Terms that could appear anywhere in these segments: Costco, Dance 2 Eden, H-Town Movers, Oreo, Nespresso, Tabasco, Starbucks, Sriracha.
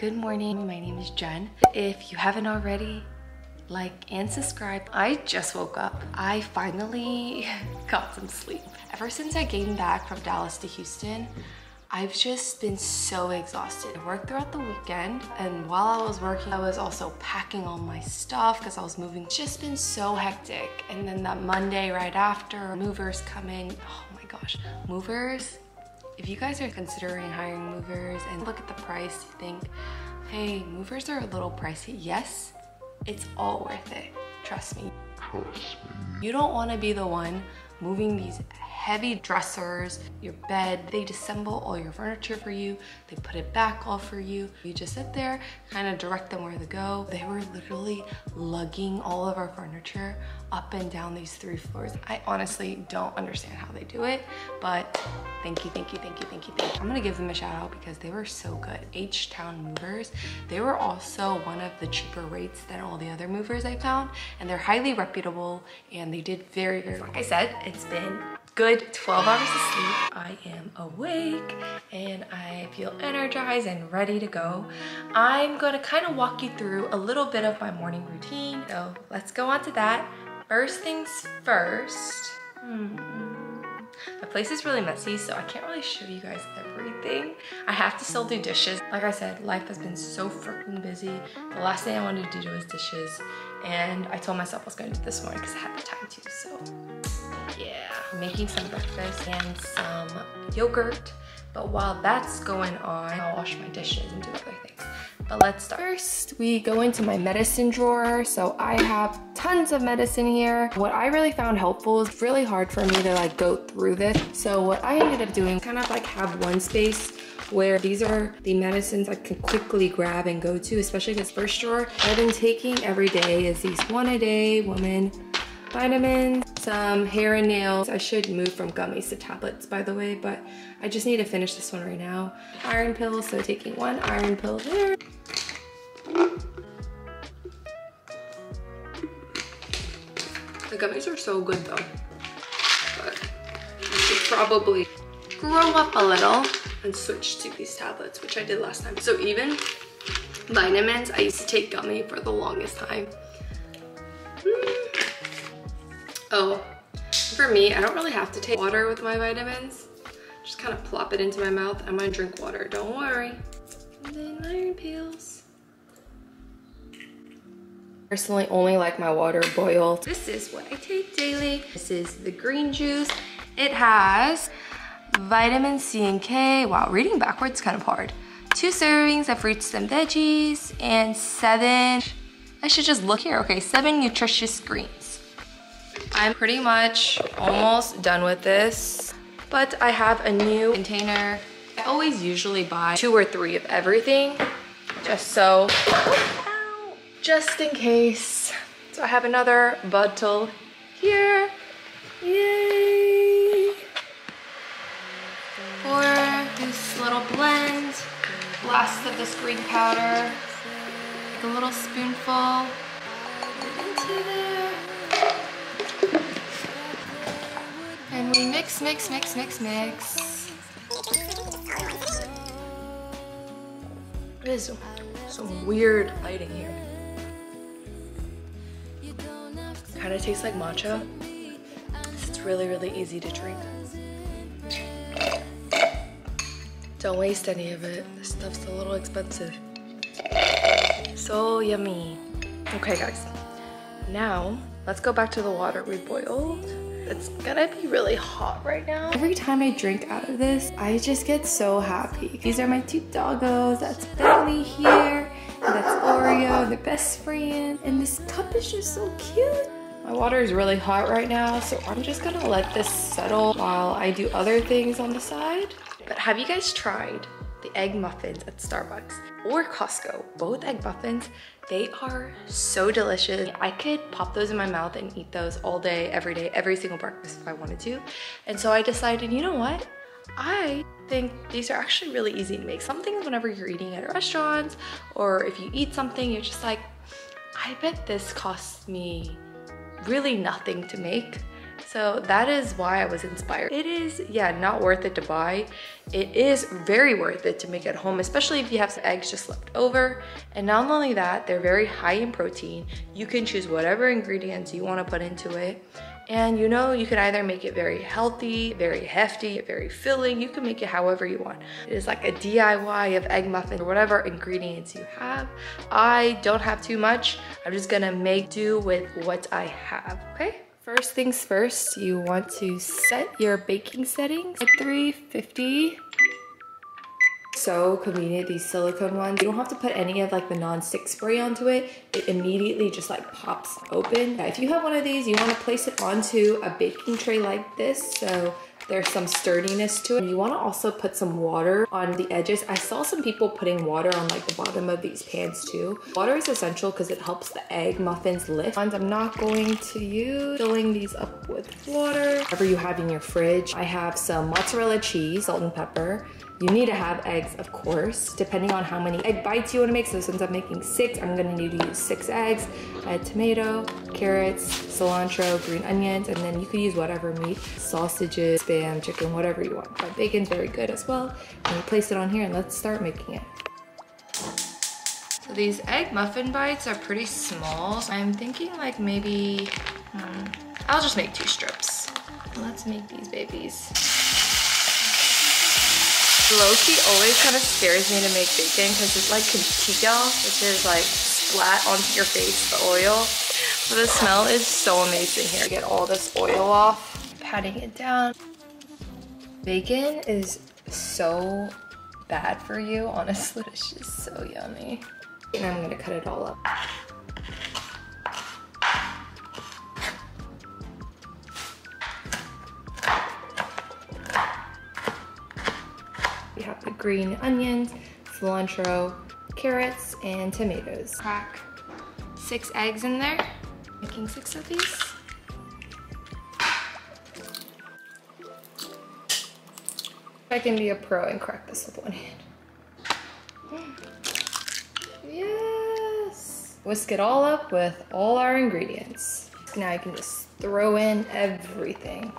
Good morning, my name is Jen. If you haven't already, like and subscribe. I just woke up. I finally got some sleep. Ever since I came back from Dallas to Houston, I've just been so exhausted. I worked throughout the weekend, and while I was working, I was also packing all my stuff because I was moving. It's just been so hectic. And then that Monday right after, movers come in. Oh my gosh, movers. If you guys are considering hiring movers and look at the price, you think, hey, movers are a little pricey. Yes, it's all worth it. Trust me. You don't want to be the one moving these heavy dressers, your bed. They disassemble all your furniture for you. They put it back all for you. You just sit there, kind of direct them where to go. They were literally lugging all of our furniture up and down these 3 floors. I honestly don't understand how they do it, but thank you. I'm gonna give them a shout out because they were so good. H-Town Movers, they were also one of the cheaper rates than all the other movers I found, and they're highly reputable, and they did very, very well. Like I said, it's been good 12 hours of sleep. I am awake and I feel energized and ready to go. I'm gonna kind of walk you through a little bit of my morning routine. So let's go on to that. First things first. The place is really messy, so I can't really show you guys everything. I have to still do dishes. Like I said, life has been so freaking busy. The last thing I wanted to do was dishes, and I told myself I was going to do this morning because I had the time to, so yeah. I'm making some breakfast and some yogurt, but while that's going on, I'll wash my dishes and do other things. But let's start. First, we go into my medicine drawer. So I have tons of medicine here. What I really found helpful is really hard for me to like go through this. So what I ended up doing, kind of like have one space where these are the medicines I can quickly grab and go to, especially this first drawer. I've been taking every day is these 1 a day woman vitamins, some hair and nails. I should move from gummies to tablets, by the way, but I just need to finish this one right now. Iron pills, so taking 1 iron pill there. The gummies are so good though, but I should probably grow up a little and switch to these tablets, which I did last time. So even vitamins, I used to take gummy for the longest time. Oh, for me, I don't really have to take water with my vitamins. Just kind of plop it into my mouth. I'm gonna drink water, don't worry. And then iron pills. Personally, only like my water boiled. This is what I take daily. This is the green juice. It has vitamin C and K. Wow, reading backwards is kind of hard. 2 servings of fruits and veggies, and 7, I should just look here. Okay, 7 nutritious greens. I'm pretty much almost done with this, but I have a new container. I always usually buy 2 or 3 of everything, just so, just in case. So I have another bottle here. Yay! For this little blend, last of this green powder, a little spoonful into this. And we mix. It is some weird lighting here. Kind of tastes like matcha. It's really, really easy to drink. Don't waste any of it. This stuff's a little expensive. So yummy. Okay guys, now let's go back to the water we boiled. It's gonna be really hot right now. Every time I drink out of this, I just get so happy. These are my 2 doggos. That's Bentley here, and that's Oreo, their best friend. And this cup is just so cute. My water is really hot right now, so I'm just gonna let this settle while I do other things on the side. But have you guys tried the egg muffins at Starbucks or Costco? Both egg muffins, they are so delicious. I could pop those in my mouth and eat those all day, every day, every single breakfast if I wanted to. And so I decided, you know what? I think these are actually really easy to make. Some things whenever you're eating at restaurants, or if you eat something, you're just like, I bet this costs me really nothing to make. So that is why I was inspired. It is, yeah, not worth it to buy. It is very worth it to make at home, especially if you have some eggs just left over. And not only that, they're very high in protein. You can choose whatever ingredients you want to put into it. And you know, you can either make it very healthy, very hefty, very filling. You can make it however you want. It is like a DIY of egg muffin or whatever ingredients you have. I don't have too much. I'm just gonna make do with what I have, okay? First things first, you want to set your baking settings at 350. So convenient, these silicone ones. You don't have to put any of like the non-stick spray onto it. It immediately just like pops open. Now, if you have one of these, you want to place it onto a baking tray like this, so there's some sturdiness to it. You want to also put some water on the edges. I saw some people putting water on like the bottom of these pans too. Water is essential because it helps the egg muffins lift. I'm not going to use filling these up with water. Whatever you have in your fridge. I have some mozzarella cheese, salt and pepper. You need to have eggs, of course, depending on how many egg bites you want to make. So since I'm making 6, I'm gonna need to use 6 eggs. I had tomato, carrots, cilantro, green onions, and then you could use whatever meat, sausages, spam, chicken, whatever you want. But bacon's very good as well. And you place it on here and let's start making it. So these egg muffin bites are pretty small. So I'm thinking like maybe, I'll just make 2 strips. Let's make these babies. Low-key always kind of scares me to make bacon because it's like conchita, which is like splat onto your face, the oil. But the smell is so amazing here. Get all this oil off, patting it down. Bacon is so bad for you, honestly. It's just so yummy. And I'm gonna cut it all up. The green onions, cilantro, carrots, and tomatoes. Crack 6 eggs in there. Making 6 of these. I can be a pro and crack this with one hand. Yes! Whisk it all up with all our ingredients. Now you can just throw in everything.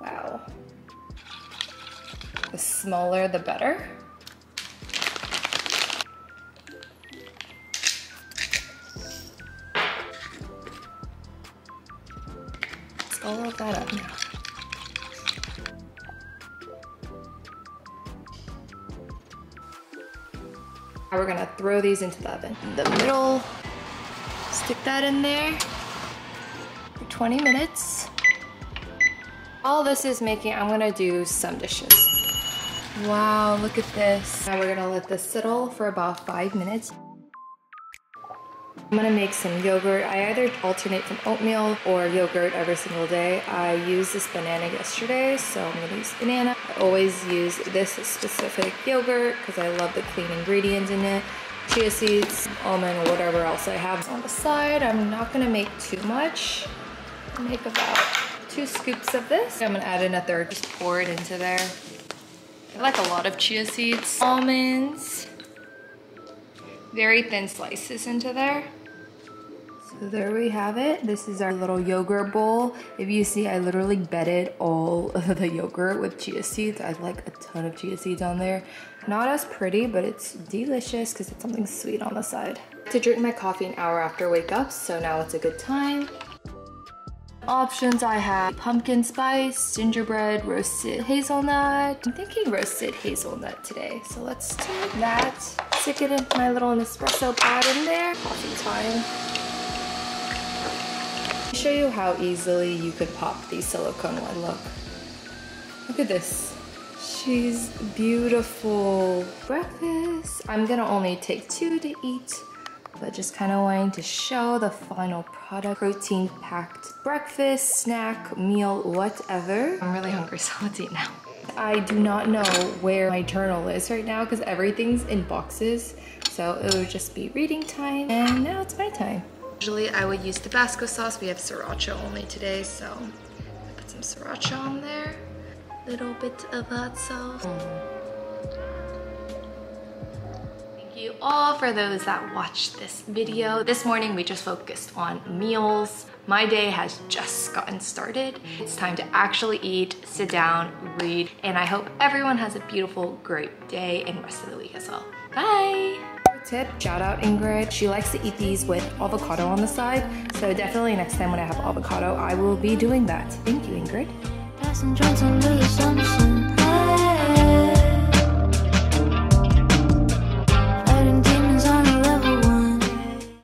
Wow. The smaller, the better. Let's all of that up now. Now we're gonna throw these into the oven. In the middle, stick that in there for 20 minutes. All this is making, I'm gonna do some dishes. Wow, look at this. Now we're gonna let this settle for about 5 minutes. I'm gonna make some yogurt. I either alternate from oatmeal or yogurt every single day. I used this banana yesterday, so I'm gonna use banana. I always use this specific yogurt because I love the clean ingredients in it. Chia seeds, almond, or whatever else I have. On the side, I'm not gonna make too much. I'll make about 2 scoops of this. I'm gonna add in a 3rd, just pour it into there. I like a lot of chia seeds, almonds, very thin slices into there. So there we have it. This is our little yogurt bowl. If you see, I literally bedded all of the yogurt with chia seeds. I like a ton of chia seeds on there. Not as pretty, but it's delicious because it's something sweet on the side. I have to drink my coffee an hour after I wake up, so now it's a good time. Options I have pumpkin spice, gingerbread, roasted hazelnut. I'm thinking roasted hazelnut today, so let's do that. Stick it in my little Nespresso pot in there. Coffee time. I'll show you how easily you could pop these silicone ones. Look at this. She's beautiful. Breakfast. I'm gonna only take 2 to eat, but just kind of wanting to show the final product. Protein-packed breakfast, snack, meal, whatever. I'm really hungry, so let's eat now. I do not know where my journal is right now because everything's in boxes. So it would just be reading time, and now it's my time. Usually I would use Tabasco sauce. We have Sriracha only today, so I put some Sriracha on there. Little bit of hot sauce. Thank you all for those that watched this video. This morning we just focused on meals. My day has just gotten started. It's time to actually eat, sit down, read, and I hope everyone has a beautiful, great day and rest of the week as well. Bye! Tip, shout out Ingrid. She likes to eat these with avocado on the side, so definitely next time when I have avocado, I will be doing that. Thank you, Ingrid.